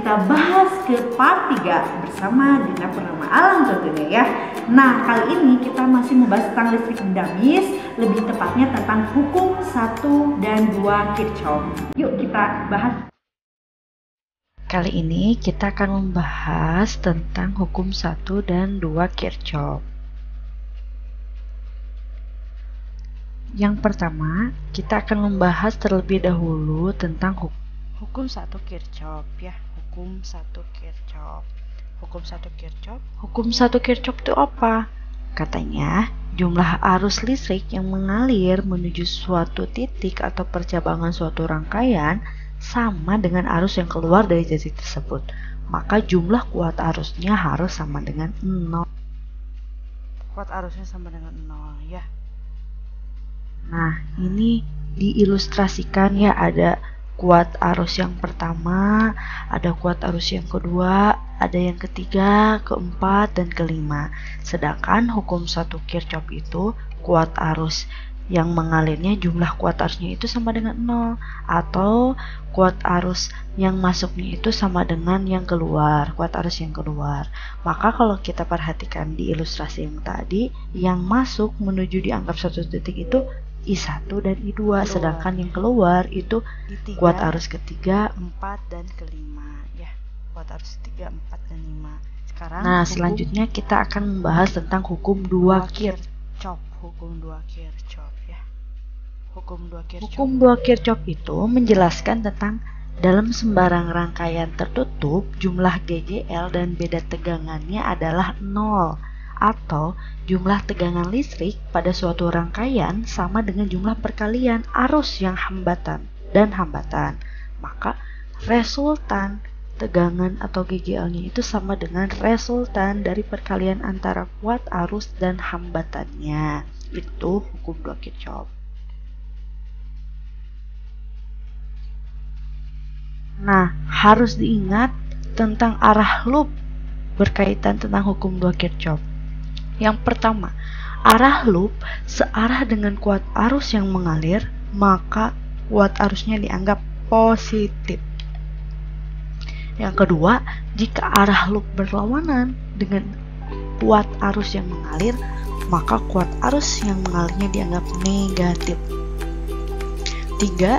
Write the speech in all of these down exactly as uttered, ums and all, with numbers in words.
kita bahas ke part tiga bersama Dina Purnama Alam tentunya ya. Nah, kali ini kita masih membahas tentang listrik dinamis, lebih tepatnya tentang hukum satu dan dua Kirchhoff. Yuk kita bahas. Kali ini kita akan membahas tentang hukum satu dan dua Kirchhoff. Yang pertama, kita akan membahas terlebih dahulu tentang hukum Hukum satu Kirchhoff ya, hukum satu Kirchhoff. Hukum satu Kirchhoff. Hukum satu Kirchhoff itu apa? Katanya, jumlah arus listrik yang mengalir menuju suatu titik atau percabangan suatu rangkaian sama dengan arus yang keluar dari titik tersebut. Maka jumlah kuat arusnya harus sama dengan nol. Kuat arusnya sama dengan nol ya. Nah, ini diilustrasikan ya, ada kuat arus yang pertama, ada kuat arus yang kedua, ada yang ketiga, keempat, dan kelima. Sedangkan hukum satu Kirchhoff itu kuat arus yang mengalirnya, jumlah kuat arusnya itu sama dengan nol, atau kuat arus yang masuknya itu sama dengan yang keluar, kuat arus yang keluar. Maka kalau kita perhatikan di ilustrasi yang tadi, yang masuk menuju dianggap satu titik itu I satu dan I dua, keluar. Sedangkan yang keluar itu I tiga, kuat arus ketiga, empat, dan kelima ya. Kuat arus ketiga, empat, dan lima. Sekarang nah, selanjutnya kita akan membahas tentang hukum dua Kirchhoff. Hukum dua Kirchhoff ya. Hukum dua Kirchhoff. Hukum dua Kirchhoff itu menjelaskan tentang dalam sembarang rangkaian tertutup, jumlah G G L dan beda tegangannya adalah nol, atau jumlah tegangan listrik pada suatu rangkaian sama dengan jumlah perkalian arus yang hambatan dan hambatan. Maka resultan tegangan atau G G L-nya itu sama dengan resultan dari perkalian antara kuat arus dan hambatannya. Itu hukum dua Kirchhoff. Nah, harus diingat tentang arah loop berkaitan tentang hukum dua Kirchhoff. Yang pertama, arah loop searah dengan kuat arus yang mengalir, maka kuat arusnya dianggap positif. Yang kedua, jika arah loop berlawanan dengan kuat arus yang mengalir, maka kuat arus yang mengalirnya dianggap negatif. Tiga,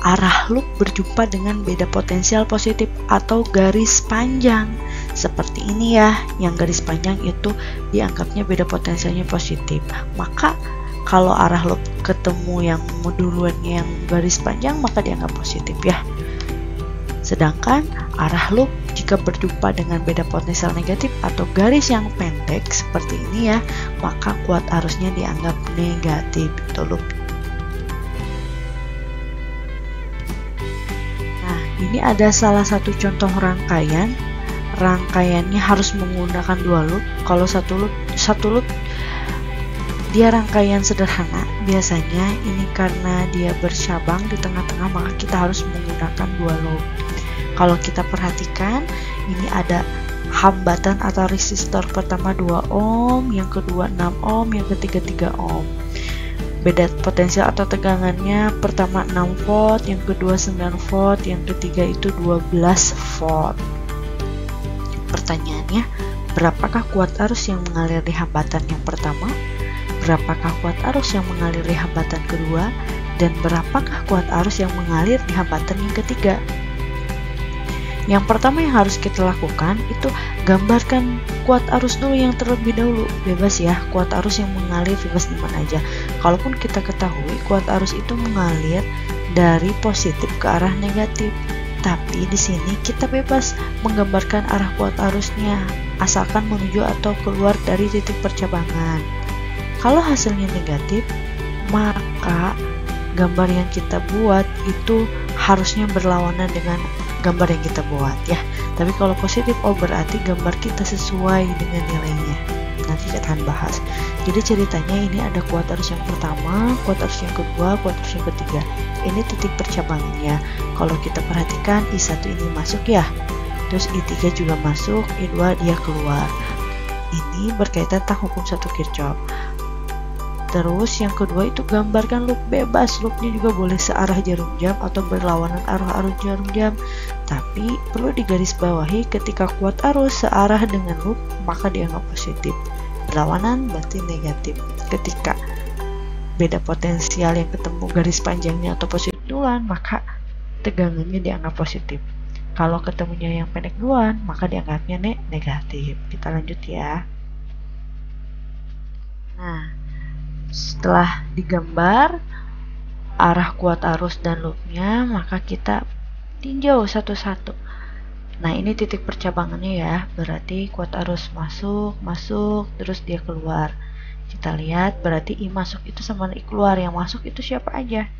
arah loop berjumpa dengan beda potensial positif atau garis panjang. Seperti ini ya, yang garis panjang itu dianggapnya beda potensialnya positif. Maka kalau arah loop ketemu yang duluannya yang garis panjang, maka dianggap positif ya. Sedangkan arah loop jika berjumpa dengan beda potensial negatif atau garis yang pendek seperti ini ya, maka kuat arusnya dianggap negatif. Itu loop. Nah, ini ada salah satu contoh rangkaian. Rangkaiannya harus menggunakan dua loop. Kalau satu loop, satu loop dia rangkaian sederhana biasanya, ini karena dia bercabang di tengah-tengah, maka kita harus menggunakan dua loop. Kalau kita perhatikan, ini ada hambatan atau resistor pertama dua ohm, yang kedua enam ohm, yang ketiga tiga ohm. Beda potensial atau tegangannya pertama enam volt, yang kedua sembilan volt, yang ketiga itu dua belas volt. Pertanyaannya, berapakah kuat arus yang mengalir di hambatan yang pertama? Berapakah kuat arus yang mengalir di hambatan kedua? Dan berapakah kuat arus yang mengalir di hambatan yang ketiga? Yang pertama yang harus kita lakukan itu gambarkan kuat arus dulu yang terlebih dahulu. Bebas ya, kuat arus yang mengalir bebas di mana aja. Kalaupun kita ketahui kuat arus itu mengalir dari positif ke arah negatif, tapi di sini kita bebas menggambarkan arah kuat arusnya asalkan menuju atau keluar dari titik percabangan. Kalau hasilnya negatif, maka gambar yang kita buat itu harusnya berlawanan dengan gambar yang kita buat ya. Tapi kalau positif, oh berarti gambar kita sesuai dengan nilainya. Nanti kita akan bahas. Jadi ceritanya ini ada kuat arus yang pertama, kuat arus yang kedua, kuat arus yang ketiga. Ini titik percabangannya. Kalau kita perhatikan, I satu ini masuk ya, terus I tiga juga masuk, I dua dia keluar. Ini berkaitan tentang hukum satu Kirchhoff. Terus yang kedua itu gambarkan loop bebas. Loopnya juga boleh searah jarum jam atau berlawanan arah-arah jarum jam, tapi perlu digarisbawahi ketika kuat arus searah dengan loop maka dianggap positif, berlawanan berarti negatif. Ketika beda potensial yang ketemu garis panjangnya atau positif duluan maka tegangannya dianggap positif, kalau ketemunya yang pendek duluan maka dianggapnya ne negatif. Kita lanjut ya. Nah, setelah digambar arah kuat arus dan loopnya, maka kita tinjau satu-satu. Nah, ini titik percabangannya ya, berarti kuat arus masuk, masuk, terus dia keluar. Kita lihat, berarti I masuk itu sama I keluar, yang masuk itu siapa aja?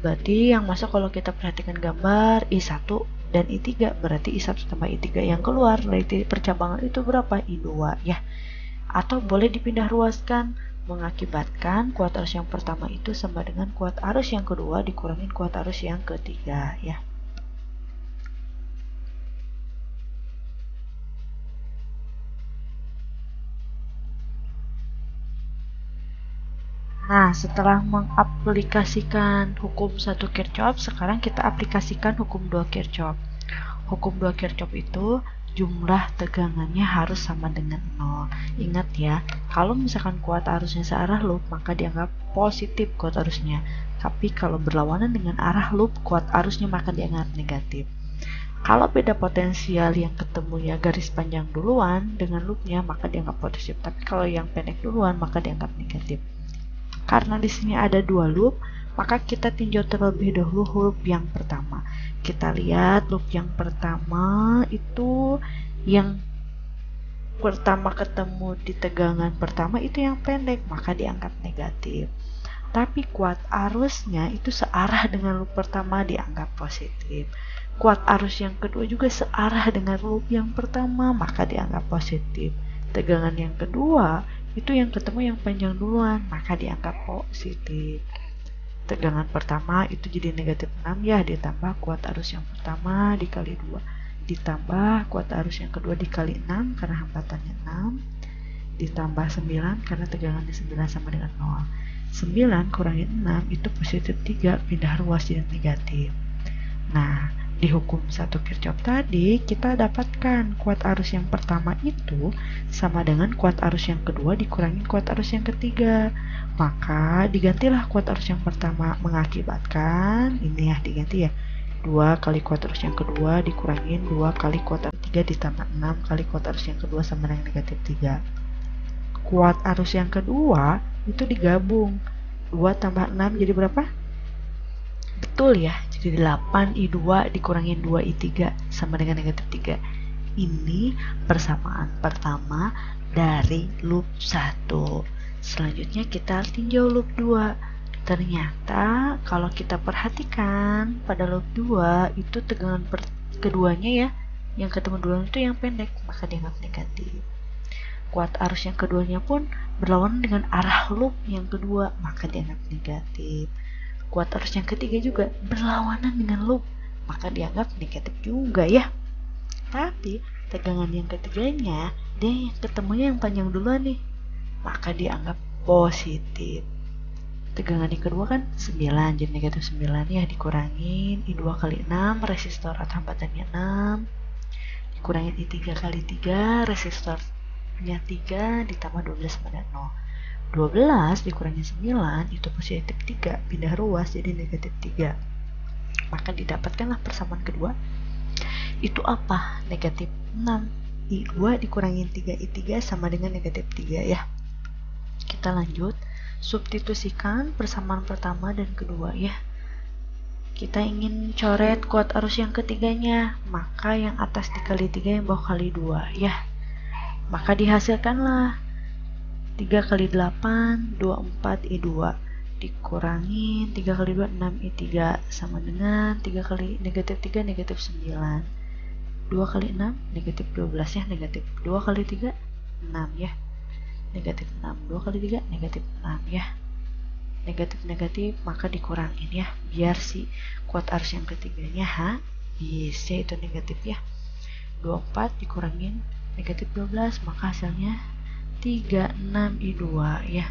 Berarti yang masuk kalau kita perhatikan gambar I satu dan I tiga, berarti I satu tambah I tiga. Yang keluar dari titik percabangan itu berapa? I dua ya. Atau boleh dipindah ruaskan, mengakibatkan kuat arus yang pertama itu sama dengan kuat arus yang kedua dikurangin kuat arus yang ketiga ya. Nah, setelah mengaplikasikan hukum satu Kirchhoff, sekarang kita aplikasikan hukum dua Kirchhoff. Hukum dua Kirchhoff itu jumlah tegangannya harus sama dengan nol. Ingat ya, kalau misalkan kuat arusnya searah loop, maka dianggap positif kuat arusnya. Tapi kalau berlawanan dengan arah loop, kuat arusnya maka dianggap negatif. Kalau beda potensial yang ketemunya garis panjang duluan dengan loopnya, maka dianggap positif. Tapi kalau yang pendek duluan, maka dianggap negatif. Karena di sini ada dua loop, maka kita tinjau terlebih dahulu loop yang pertama. Kita lihat loop yang pertama itu yang pertama ketemu di tegangan pertama itu yang pendek, maka dianggap negatif. Tapi kuat arusnya itu searah dengan loop pertama, dianggap positif. Kuat arus yang kedua juga searah dengan loop yang pertama, maka dianggap positif. Tegangan yang kedua itu yang ketemu yang panjang duluan, maka dianggap positif. Tegangan pertama itu jadi negatif enam ya, ditambah kuat arus yang pertama dikali dua, ditambah kuat arus yang kedua dikali enam karena hambatannya enam, ditambah sembilan karena tegangannya sembilan sama dengan nol. sembilan kurangi enam itu positif tiga, pindah ruas jadi negatif. Nah, di hukum satu Kirchhoff tadi kita dapatkan kuat arus yang pertama itu sama dengan kuat arus yang kedua dikurangin kuat arus yang ketiga. Maka digantilah kuat arus yang pertama, mengakibatkan ini ya, diganti ya, dua kali kuat arus yang kedua dikurangin dua kali kuat arus tiga ditambah enam kali kuat arus yang kedua sama dengan negatif tiga. Kuat arus yang kedua itu digabung, dua tambah enam jadi berapa? Betul ya, jadi delapan I dua dikurangin dua I tiga sama dengan negatif tiga. Ini persamaan pertama dari loop satu. Selanjutnya kita tinjau loop dua. Ternyata kalau kita perhatikan pada loop dua itu tegangan keduanya ya, yang ketemu duluan itu yang pendek, maka dianggap negatif. Kuat arus yang keduanya pun berlawanan dengan arah loop yang kedua, maka dianggap negatif. Kuat arus yang ketiga juga berlawanan dengan loop, maka dianggap negatif juga ya. Tapi tegangan yang ketiganya, dia ketemunya yang panjang duluan nih, maka dianggap positif. Tegangan yang kedua kan sembilan, jadi negatif sembilan ya, dikurangin I dua kali enam, resistor atau hambatannya enam, dikurangin I tiga kali tiga, resistornya tiga, ditambah dua belas sama dengan nol. dua belas dikurangi sembilan itu positif tiga, pindah ruas jadi negatif tiga. Maka didapatkanlah persamaan kedua itu apa? Negatif enam I dua dikurangi tiga I tiga sama dengan negatif tiga ya. Kita lanjut, substitusikan persamaan pertama dan kedua ya. Kita ingin coret kuat arus yang ketiganya, maka yang atas dikali tiga, yang bawah kali dua ya. Maka dihasilkanlah tiga kali delapan, dua puluh empat I dua, dikurangin tiga kali dua, enam I tiga, sama dengan tiga kali negatif tiga, negatif sembilan, dua kali enam, negatif dua belas ya, negatif dua kali tiga, enam ya, negatif enam, dua kali tiga, negatif enam ya, negatif-negatif, maka dikurangin ya, biar si kuat arus yang ketiganya habis ya, itu negatif ya. dua puluh empat dikurangin negatif dua belas, maka hasilnya tiga, enam I dua ya,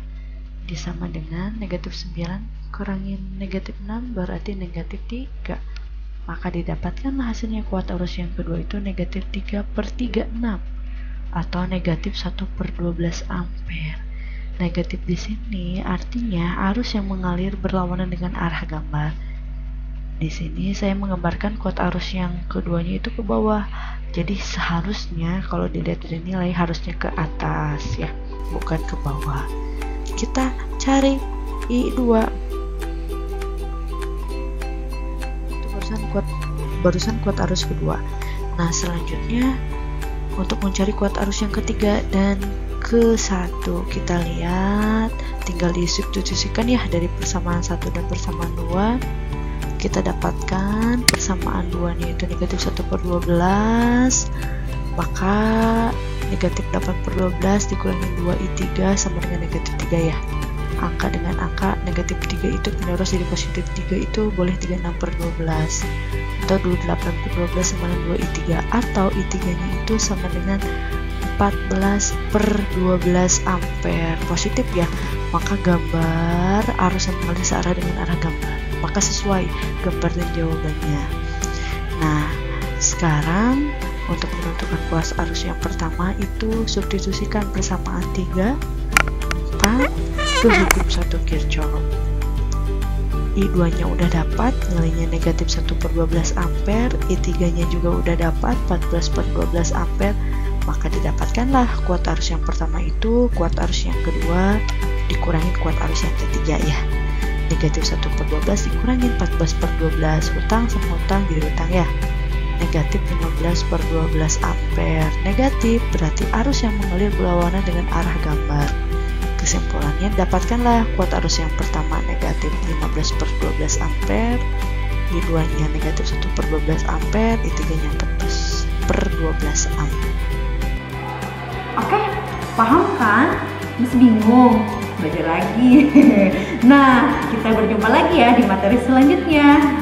disama dengan negatif sembilan kurangi negatif enam berarti negatif tiga. Maka didapatkanlah hasilnya kuat arus yang kedua itu negatif tiga per tiga puluh enam atau negatif satu per dua belas ampere. Negatif di sini artinya arus yang mengalir berlawanan dengan arah gambar. Di sini saya menggambarkan kuat arus yang keduanya itu ke bawah. Jadi seharusnya kalau dilihat dari nilai harusnya ke atas ya, bukan ke bawah. Kita cari I dua. Itu barusan kuat barusan kuat arus kedua. Nah, selanjutnya untuk mencari kuat arus yang ketiga dan ke satu kita lihat tinggal disubstitusikan ya dari persamaan satu dan persamaan dua. Kita dapatkan persamaan dua nya itu negatif satu per dua belas, maka negatif delapan per dua belas dikurangi dua i tiga sama dengan negatif tiga ya. Angka dengan angka negatif tiga itu penerus, jadi positif tiga itu boleh tiga puluh enam per dua belas atau dua puluh delapan per dua belas sama dengan dua i tiga, atau i tiga nya itu sama dengan empat belas per dua belas ampere positif ya. Maka gambar arus yang mengalir searah dengan arah gambar, maka sesuai gambar dan jawabannya. Nah, sekarang untuk menentukan kuas arus yang pertama itu substitusikan persamaan tiga empat ke hukum satu Kirchhoff. I dua nya udah dapat, nilainya negatif satu per dua belas ampere, I tiga nya juga udah dapat empat belas per dua belas ampere. Maka didapatkanlah kuat arus yang pertama itu kuat arus yang kedua dikurangi kuat arus yang ketiga ya. Negatif satu per dua belas dikurangi empat belas per dua belas, utang sama utang jadi utang ya. Negatif lima belas per dua belas ampere. Negatif berarti arus yang mengalir berlawanan dengan arah gambar. Kesimpulannya, dapatkanlah kuat arus yang pertama negatif lima belas per dua belas ampere, I dua nya negatif satu per dua belas ampere, I tiga nya empat belas per dua belas ampere. Oke, paham kan? Masih bingung? Belajar lagi. Nah, kita berjumpa lagi ya di materi selanjutnya.